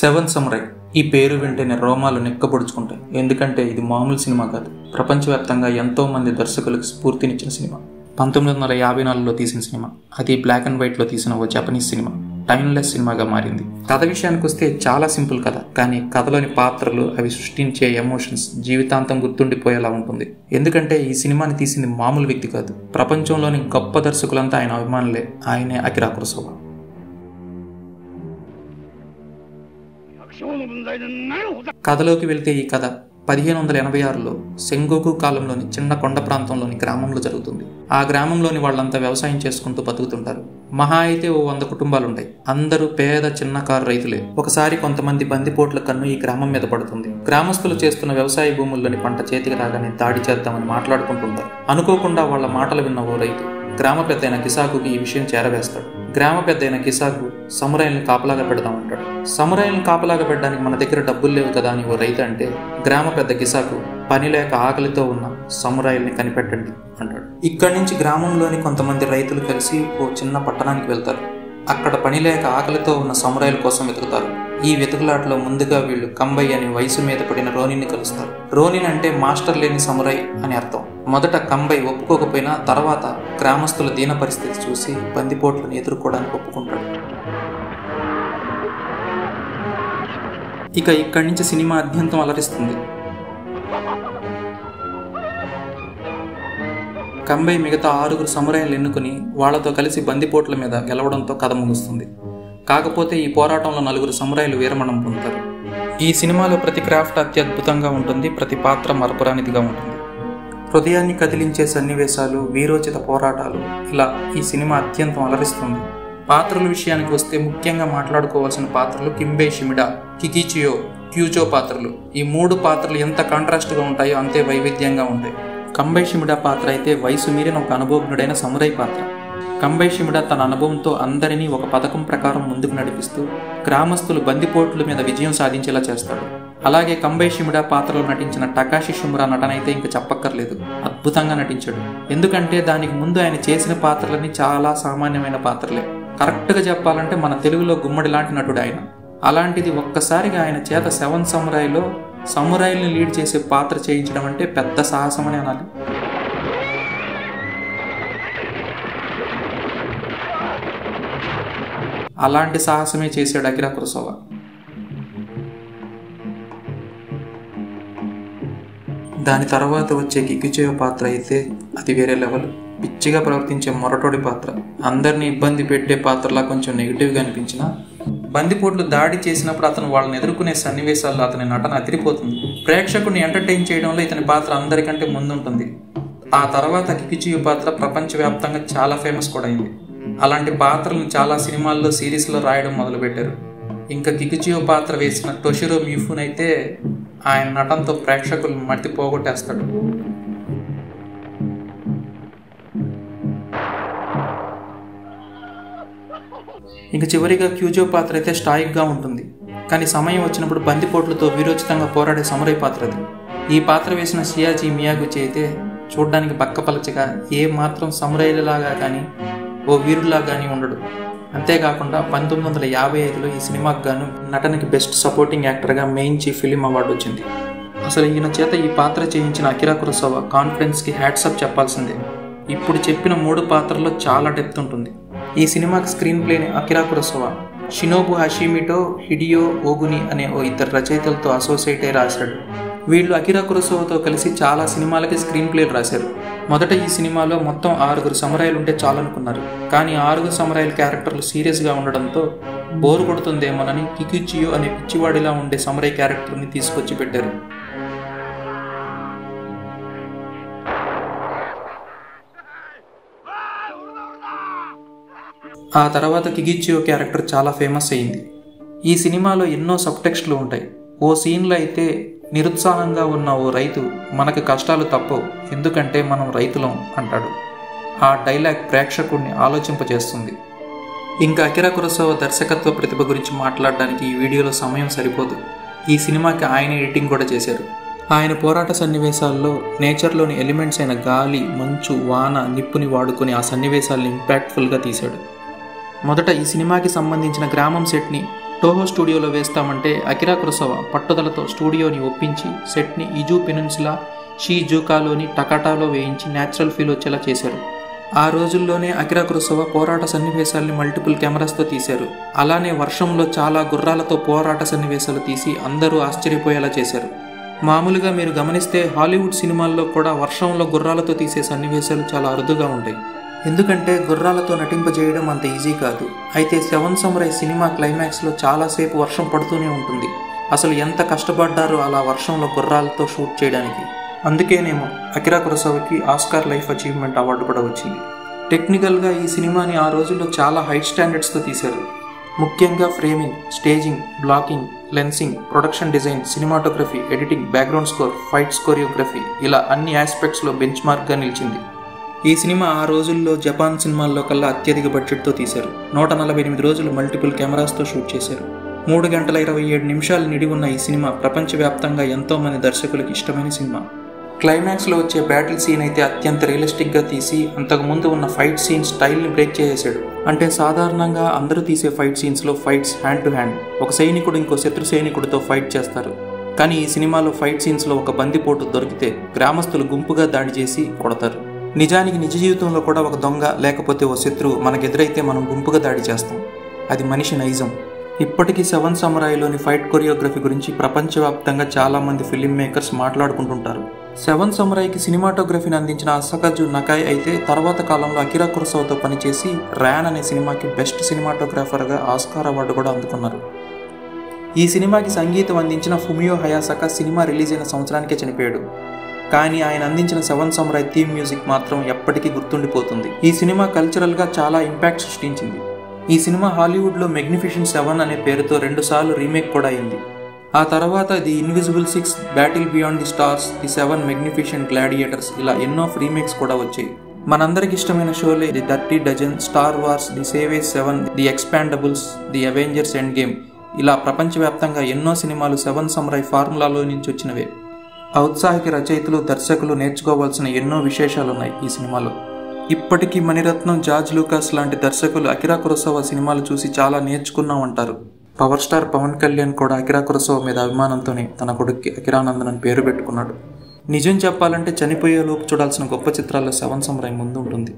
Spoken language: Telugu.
సెవెన్ సమురై ఈ పేరు వెంటనే రోమాలు నిక్కబొడుచుకుంటాయి. ఎందుకంటే ఇది మామూలు సినిమా కాదు, ప్రపంచవ్యాప్తంగా ఎంతోమంది దర్శకులకు స్ఫూర్తినిచ్చిన సినిమా. 1954లో తీసిన సినిమా, అది బ్లాక్ అండ్ వైట్లో తీసిన ఓ జపనీస్ సినిమా టైమ్లెస్ సినిమాగా మారింది. కథ విషయానికి వస్తే చాలా సింపుల్ కథ, కానీ కథలోని పాత్రలు అవి సృష్టించే ఎమోషన్స్ జీవితాంతం గుర్తుండిపోయేలా ఉంటుంది. ఎందుకంటే ఈ సినిమాని తీసింది మామూలు వ్యక్తి కాదు, ప్రపంచంలోని గొప్ప దర్శకులంతా ఆయన అభిమానులే. ఆయనే అకిరా కురోసావా. కథలోకి వెళితే ఈ కథ 1586లో సెంగోకు కాలంలోని చిన్న కొండ ప్రాంతంలోని గ్రామంలో జరుగుతుంది. ఆ గ్రామంలోని వాళ్ళంతా వ్యవసాయం చేసుకుంటూ బతుకుతుంటారు. మహా అయితే ఓ 100 కుటుంబాలుంటాయి, అందరూ పేద చిన్నకారు రైతులే. ఒకసారి కొంతమంది బందిపోట్ల కన్ను ఈ గ్రామం మీద పడుతుంది. గ్రామస్తులు చేస్తున్న వ్యవసాయ భూముల్లోని పంట చేతికి రాగానే దాడి చేద్దామని మాట్లాడుకుంటుంటారు. అనుకోకుండా వాళ్ళ మాటలు విన్న ఓ రైతు గ్రామ పెద్దైన కిసాకుకి ఈ విషయం చేరవేస్తాడు. గ్రామ పెద్దైన కిసాకు సమురాయిల్ని కాపలాగా పెడతామంటాడు. సమురాయిల్ని కాపలాగా పెట్టడానికి మన దగ్గర డబ్బులు లేవు కదా అని ఓ రైతు అంటే, గ్రామ పెద్ద కిసాకు పని లేక ఆకలితో ఉన్న సమురాయిల్ని కనిపెట్టండి అంటాడు. ఇక్కడి నుంచి గ్రామంలోని కొంతమంది రైతులు కలిసి ఓ చిన్న పట్టణానికి వెళ్తారు. అక్కడ పని లేక ఆకలితో ఉన్న సమురాయిల కోసం వెతుకుతారు. ఈ వెతుకులాటలో ముందుగా వీళ్ళు కంబై అనే వయసు మీద పడిన రోనిని కలుస్తారు. రోనిన్ అంటే మాస్టర్ లేని సమురాయ్ అని అర్థం. మొదట కంబై ఒప్పుకోకపోయినా తర్వాత గ్రామస్తుల దీన పరిస్థితి చూసి బందిపోట్లను ఎదుర్కోవడానికి ఒప్పుకుంటాడు. ఇక ఇక్కడి నుంచి సినిమా అత్యంతం అలరిస్తుంది. కంబై మిగతా 6 సమురాయిలు ఎన్నుకుని వాళ్లతో కలిసి బందిపోట్ల మీద గెలవడంతో కథ ముగుస్తుంది. కాకపోతే ఈ పోరాటంలో 4 సమురాయిలు వీరమరణం పొందుతారు. ఈ సినిమాలో ప్రతి క్రాఫ్ట్ అత్యద్భుతంగా ఉంటుంది, ప్రతి పాత్ర మరపురానిదిగా ఉంటుంది. హృదయాన్ని కదిలించే సన్నివేశాలు, వీరోచిత పోరాటాలు, ఇలా ఈ సినిమా అత్యంతం అలరిస్తుంది. పాత్రల విషయానికి వస్తే ముఖ్యంగా మాట్లాడుకోవాల్సిన పాత్రలు కింబే, షిమిడా, కికిచియో, క్యూజో పాత్రలు. ఈ 3 పాత్రలు ఎంత కాంట్రాస్ట్గా ఉంటాయో అంతే వైవిధ్యంగా ఉంటాయి. కంబై షిమిడా పాత్ర అయితే వయసు మీరిన ఒక అనుభవజ్ఞుడైన సమురై పాత్ర. కంబై షిమిడా తన అనుభవంతో అందరినీ ఒక పథకం ప్రకారం ముందుకు నడిపిస్తూ గ్రామస్తులు బందిపోట్ల మీద విజయం సాధించేలా చేస్తాడు. అలాగే కంబై షిమిడా పాత్రలో నటించిన టకాషి షిమురా నటన అయితే ఇంక చెప్పక్కర్లేదు, అద్భుతంగా నటించాడు. ఎందుకంటే దానికి ముందు ఆయన చేసిన పాత్రలన్నీ చాలా సామాన్యమైన పాత్రలే. కరెక్ట్గా చెప్పాలంటే మన తెలుగులో గుమ్మడి లాంటి నటుడు ఆయన. అలాంటిది ఒక్కసారిగా ఆయన చేత సెవెన్ సమురాయిలో సమురాయిల్ని లీడ్ చేసే పాత్ర చేయించడం అంటే పెద్ద సాహసం అని అనాలి. అలాంటి సాహసమే చేశాడు అకిరా కురోసావా. దాని తర్వాత వచ్చే కికిచియో పాత్ర అయితే అది వేరే లెవెల్. పిచ్చిగా ప్రవర్తించే మొరటోడి పాత్ర, అందరినీ ఇబ్బంది పెట్టే పాత్రలా కొంచెం నెగిటివ్గా అనిపించినా బందిపోట్లు దాడి చేసినప్పుడు అతను వాళ్ళని ఎదుర్కొనే సన్నివేశాల్లో అతని నటన అదిరిపోతుంది. ప్రేక్షకుని ఎంటర్టైన్ చేయడంలో ఇతని పాత్ర అందరికంటే ముందుంటుంది. ఆ తర్వాత కికిచియో పాత్ర ప్రపంచవ్యాప్తంగా చాలా ఫేమస్ కూడా అయింది. అలాంటి పాత్రలను చాలా సినిమాల్లో, సిరీస్లో రాయడం మొదలుపెట్టారు. ఇంకా కికిచియో పాత్ర వేసిన టోషిరో మిఫునే అయితే ఆయన నటనతో ప్రేక్షకులను మర్తిపోగొట్టేస్తాడు. ఇంక చివరిగా క్యూజో పాత్ర అయితే స్టాయిక్గా ఉంటుంది, కానీ సమయం వచ్చినప్పుడు బందిపోట్లతో వీరోచితంగా పోరాడే సమురై పాత్ర అది. ఈ పాత్ర వేసిన షియాజీ మియాగుచి అయితే చూడ్డానికి బక్కపలచగా ఏ మాత్రం సమురైలాగా కానీ ఓ వీరులా కానీ ఉండడు. అంతేకాకుండా 1955లో ఈ సినిమాకు గాను నటనకి బెస్ట్ సపోర్టింగ్ యాక్టర్గా మెయిన్ చీఫ్ ఫిలిం అవార్డు వచ్చింది. అసలు ఈయన చేత ఈ పాత్ర చేయించిన అకిరా కురోసావా కాన్ఫిడెన్స్కి హ్యాట్సప్ చెప్పాల్సిందే. ఇప్పుడు చెప్పిన 3 పాత్రల్లో చాలా డెప్త్ ఉంటుంది. ఈ సినిమాకి స్క్రీన్ ప్లేని Akira Kurosawa, Shinobu Hashimoto, Hideo Oguni అనే ఓ ఇద్దరు రచయితలతో అసోసియేట్ అయి రాశాడు. వీళ్ళు అకిరా కురోసావాతో కలిసి చాలా సినిమాలకి స్క్రీన్ ప్లేలు రాశారు. మొదట ఈ సినిమాలో మొత్తం 6 సమురాయిలు ఉంటే చాలనుకున్నారు, కానీ 6 సమురాయిల క్యారెక్టర్లు సీరియస్గా ఉండడంతో బోరు కొడుతుందేమోనని కికిచియో అనే పిచ్చివాడిలా ఉండే సమురాయి క్యారెక్టర్ని తీసుకొచ్చి పెట్టారు. ఆ తర్వాత కికిచియో క్యారెక్టర్ చాలా ఫేమస్ అయింది. ఈ సినిమాలో ఎన్నో సబ్టెక్స్ట్లు ఉంటాయి. ఓ సీన్లో అయితే నిరుత్సాహంగా ఉన్న ఓ రైతు మనకు కష్టాలు తప్పవు ఎందుకంటే మనం రైతులం అంటాడు. ఆ డైలాగ్ ప్రేక్షకుడిని ఆలోచింపజేస్తుంది. ఇంకా అకిరా కురోసావా దర్శకత్వ ప్రతిభ గురించి మాట్లాడడానికి ఈ వీడియోలో సమయం సరిపోదు. ఈ సినిమాకి ఆయన ఎడిటింగ్ కూడా చేశారు. ఆయన పోరాట సన్నివేశాల్లో నేచర్లోని ఎలిమెంట్స్ అయిన గాలి, మంచు, వాన, నిప్పుని వాడుకుని ఆ సన్నివేశాలను ఇంపాక్ట్ఫుల్గా తీశాడు. మొదట ఈ సినిమాకి సంబంధించిన గ్రామం సెట్ని టోహో స్టూడియోలో వేస్తామంటే అకిరా కురోసావా పట్టుదలతో స్టూడియోని ఒప్పించి సెట్ని ఇజూ పెనిన్సులా షీజూకాలోని టకాటాలో వేయించి న్యాచురల్ ఫీల్ వచ్చేలా చేశారు. ఆ రోజుల్లోనే అకిరా కురోసావా పోరాట సన్నివేశాలని మల్టిపుల్ కెమెరాస్తో తీశారు. అలానే వర్షంలో చాలా గుర్రాలతో పోరాట సన్నివేశాలు తీసి అందరూ ఆశ్చర్యపోయేలా చేశారు. మామూలుగా మీరు గమనిస్తే హాలీవుడ్ సినిమాల్లో కూడా వర్షంలో గుర్రాలతో తీసే సన్నివేశాలు చాలా అరుదుగా ఉంటాయి. ఎందుకంటే గుర్రాలతో నటింపజేయడం అంత ఈజీ కాదు. అయితే సెవెన్ సమురై సినిమా క్లైమాక్స్లో చాలాసేపు వర్షం పడుతూనే ఉంటుంది. అసలు ఎంత కష్టపడ్డారో అలా వర్షంలో గుర్రాలతో షూట్ చేయడానికి. అందుకేనేమో అకిరా కురోసావాకి ఆస్కార్ లైఫ్ అచీవ్మెంట్ అవార్డు కూడా వచ్చింది. టెక్నికల్గా ఈ సినిమాని ఆ రోజుల్లో చాలా హై స్టాండర్డ్స్తో తీశారు. ముఖ్యంగా framing, staging, blocking, lensing, production design, cinematography, editing, background score, fights choreography ఇలా అన్ని ఆస్పెక్ట్స్లో బెంచ్ మార్క్గా నిలిచింది. ఈ సినిమా ఆ రోజుల్లో జపాన్ సినిమాల్లో కల్లా అత్యధిక బడ్జెట్తో తీశారు. 148 రోజులు మల్టిపుల్ కెమెరాస్తో షూట్ చేశారు. 3 గంటల 27 నిమిషాలు నిడి ఉన్న ఈ సినిమా ప్రపంచవ్యాప్తంగా ఎంతోమంది దర్శకులకు ఇష్టమైన సినిమా. క్లైమాక్స్లో వచ్చే బ్యాటిల్ సీన్ అయితే అత్యంత రియలిస్టిక్గా తీసి అంతకుముందు ఉన్న ఫైట్ సీన్ స్టైల్ని బ్రేక్ చేసేశాడు. అంటే సాధారణంగా అందరూ తీసే ఫైట్ సీన్స్లో ఫైట్స్ హ్యాండ్ టు హ్యాండ్, ఒక సైనికుడు ఇంకో శత్రు సైనికుడితో ఫైట్ చేస్తారు. కానీ ఈ సినిమాలో ఫైట్ సీన్స్లో ఒక బందిపోటు దొరికితే గ్రామస్తులు గుంపుగా దాడి చేసి కొడతారు. నిజానికి నిజ జీవితంలో కూడా ఒక దొంగ లేకపోతే ఓ శత్రువు మనకెదురైతే మనం గుంపుగా దాడి చేస్తాం. అది మనిషి నైజం. ఇప్పటికీ సెవెన్ సమురాయిలోని ఫైట్ కొరియోగ్రఫీ గురించి ప్రపంచవ్యాప్తంగా చాలామంది ఫిలిం మేకర్స్ మాట్లాడుకుంటుంటారు. సెవెన్ సమురాయికి సినిమాటోగ్రఫీని అందించిన అసకజు నకాయ్ అయితే తర్వాత కాలంలో అకిరా కురోసావాతో పనిచేసి ర్యాన్ అనే సినిమాకి బెస్ట్ సినిమాటోగ్రాఫర్గా ఆస్కార్ అవార్డు కూడా అందుకున్నారు. ఈ సినిమాకి సంగీతం అందించిన ఫుమియో హయాసక సినిమా రిలీజ్ అయిన సంవత్సరానికే చనిపోయాడు. కానీ ఆయన అందించిన సెవెన్ సమురాయ్ థీమ్ మ్యూజిక్ మాత్రం ఎప్పటికీ గుర్తుండిపోతుంది. ఈ సినిమా కల్చరల్గా చాలా ఇంపాక్ట్ సృష్టించింది. ఈ సినిమా హాలీవుడ్లో మెగ్నిఫిషెంట్ 7 అనే పేరుతో 2 సార్లు రీమేక్ కూడా అయింది. ఆ తర్వాత the invisible 6, battle beyond the stars, the 7 magnificent gladiators ఇలా ఎన్నో రీమేక్స్ కూడా వచ్చాయి. మనందరికి ఇష్టమైన Sholay, the 30 dozen, star wars, the savage 7, the ఎక్స్పాండబుల్స్, the Avengers end game ఇలా ప్రపంచవ్యాప్తంగా ఎన్నో సినిమాలు సెవెన్ సమురాయ్ ఫార్ములాలో నుంచి వచ్చినవే. ఔత్సాహిక రచయితలు, దర్శకులు నేర్చుకోవాల్సిన ఎన్నో విశేషాలున్నాయి ఈ సినిమాలో. ఇప్పటికీ మణిరత్నం, జార్జ్ లూకాస్ లాంటి దర్శకులు అకిరా కురోసావా సినిమాలు చూసి చాలా నేర్చుకున్నామంటారు. పవర్ స్టార్ పవన్ కళ్యాణ్ కూడా అకిరా కురోసావా మీద అభిమానంతోనే తన కొడుక్కి అకిరానందన్ అని పేరు పెట్టుకున్నాడు. నిజం చెప్పాలంటే చనిపోయేలోపు చూడాల్సిన గొప్ప చిత్రాల్లో సెవెన్ సమురాయ్ ముందు ఉంటుంది.